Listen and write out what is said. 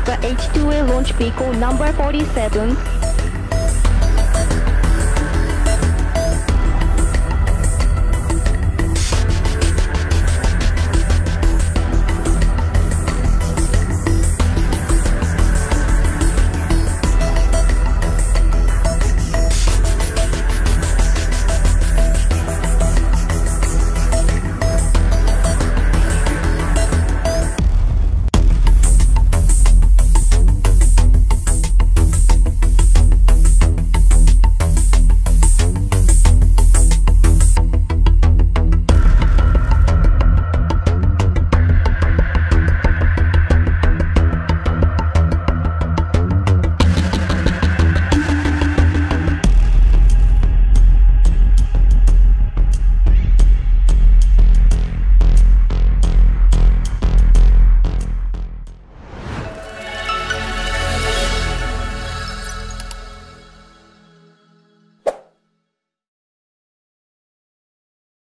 of the H2A launch vehicle number 47